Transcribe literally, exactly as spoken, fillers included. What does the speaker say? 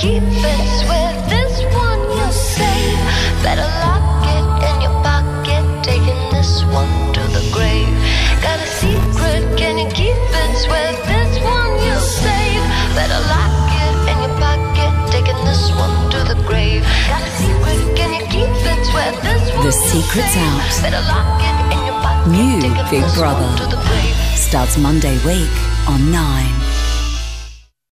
keep it, swear this one you'll save. Better lock it in your pocket, taking this one to the grave. Got a secret, can you keep it, swear this one you'll save. Better lock it in your pocket, taking this one to the grave. Got a secret, can you keep it, swear this one you'll save. The secret's out. Better lock it in your pocket. New Big Brother starts Monday week on Nine.